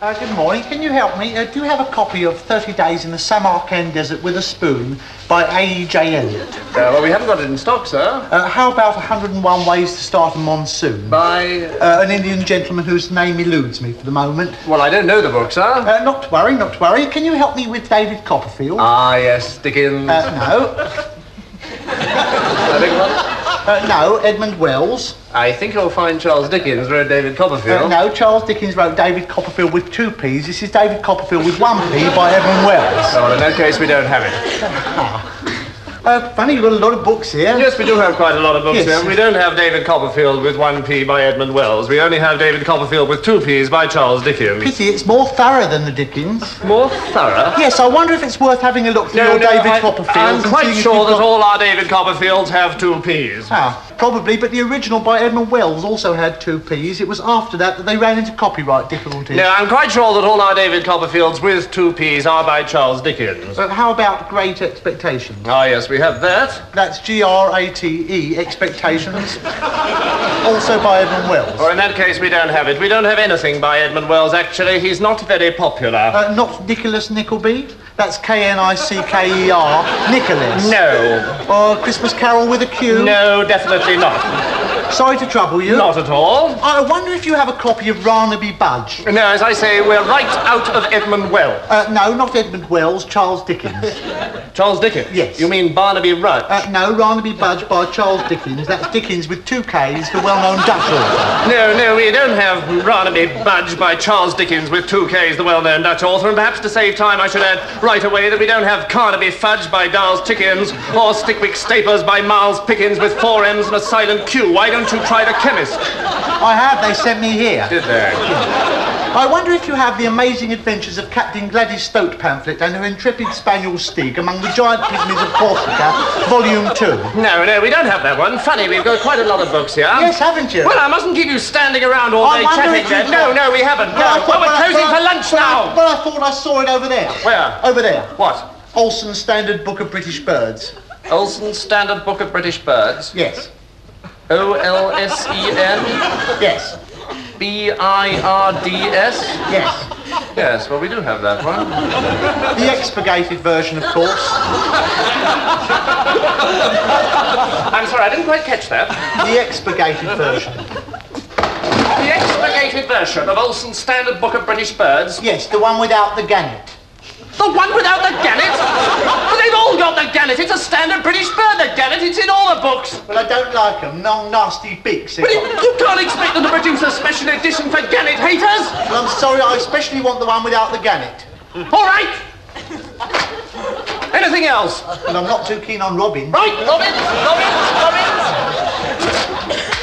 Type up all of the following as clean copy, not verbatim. Good morning. Can you help me? Do you have a copy of 30 Days in the Samarkand Desert with a Spoon by A.E.J. Elliott? Well, we haven't got it in stock, sir. How about 101 Ways to Start a Monsoon? By? An Indian gentleman whose name eludes me for the moment. Well, I don't know the book, sir. Not to worry, not to worry. Can you help me with David Copperfield? Ah, yes, Dickens. No. No, Edmund Wells. I think you'll find Charles Dickens wrote David Copperfield. No, Charles Dickens wrote David Copperfield with 2 P's. This is David Copperfield with 1 P by Edmund Wells. Oh, well, in that case, we don't have it. Funny, you've got a lot of books here. Yes, we do have quite a lot of books here. We don't have David Copperfield with 1 P by Edmund Wells. We only have David Copperfield with 2 P's by Charles Dickens. Pity, it's more thorough than the Dickens. More thorough? Yes, I wonder if it's worth having a look through David Copperfield. I'm quite sure that all our David Copperfields have 2 P's. Ah, probably, but the original by Edmund Wells also had 2 P's. It was after that that they ran into copyright difficulties. No, I'm quite sure that all our David Copperfields with 2 P's are by Charles Dickens. But how about Great Expectations? Ah, yes, we have that. That's Grate, Expectations, also by Edmund Wells. Well, in that case, we don't have it. We don't have anything by Edmund Wells, actually. He's not very popular. Not Nicholas Nickleby? That's K-N-I-C-K-E-R, Nicholas. No. Or Christmas Carol with a Q? No, definitely not. Sorry to trouble you. Not at all. I wonder if you have a copy of Ranelagh Budge. No, as I say, we're right out of Edmund Wells. No, not Edmund Wells, Charles Dickens. Charles Dickens? Yes. You mean Barnaby Rudge? No, Ranelagh Budge by Charles Dickens. That's Dickens with 2 K's, the well-known Dutch author. No, we don't have Ranelagh Budge by Charles Dickens with 2 K's, the well-known Dutch author. And perhaps to save time, I should add right away that we don't have Carnaby Fudge by Darles Chickens or Stickwick Stapers by Miles Pickens with 4 M's and a silent Q. Why don't you try the chemist? I have. They sent me here. Did they? I wonder if you have The Amazing Adventures of Captain Gladys Stoat pamphlet and her intrepid spaniel Stig among the giant pygmies of Corsica, Volume 2. No, we don't have that one. Funny, we've got quite a lot of books here. Yes, haven't you? Well, I mustn't keep you standing around all day chatting then. No, we haven't. No. Well, we're closing for lunch now. Well, I thought I saw it over there. Where? Over there. What? Olson's Standard Book of British Birds. Olson's Standard Book of British Birds? Yes. O-L-S-E-N? Yes. B-I-R-D-S? Yes. Yes, well, we do have that one. The expurgated version, of course. I'm sorry, I didn't quite catch that. The expurgated version. The expurgated version of Olson's Standard Book of British Birds? Yes, the one without the gannet. The one without the gannet? Well, they've all got the gannet. It's a standard British bird, the gannet. It's in all the books. Well, I don't like them. Long, nasty beaks. But you can't expect them to produce a special edition for gannet haters. Well, I'm sorry. I especially want the one without the gannet. All right. Anything else? Well, I'm not too keen on robins. Right, robins.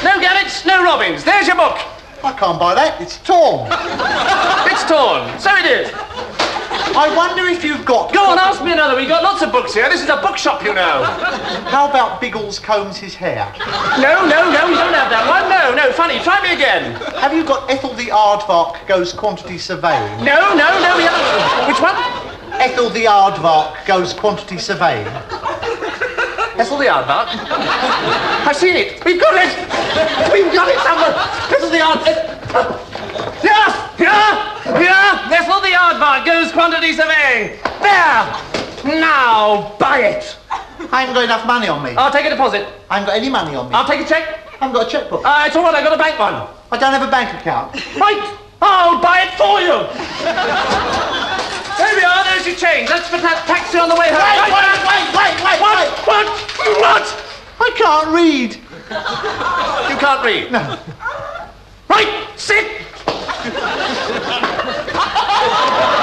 No gannets, no robins. There's your book. I can't buy that. It's torn. It's torn. So it is. I wonder if you've got... Go on, ask me another. We've got lots of books here. This is a bookshop, you know. How about Biggles Combs His Hair? No, you don't have that one. No, funny. Try me again. Have you got Ethel the Aardvark Goes Quantity Surveying? No, we haven't. Which one? Ethel the Aardvark Goes Quantity Surveying. Ethel the Aardvark? I've seen it. We've got it. We've got it somewhere. Ethel the Aardvark. Yeah, Ethel the Aardvark Goes Quantity Surveying. There! Now, buy it! I haven't got enough money on me. I'll take a deposit. I haven't got any money on me. I'll take a cheque. I haven't got a chequebook. It's all right, I've got a bank one. I don't have a bank account. Right! I'll buy it for you! There we are, there's your change. That's for that taxi on the way home. Wait! What? I can't read. You can't read? No. Right, sit! Ha ha ha ha!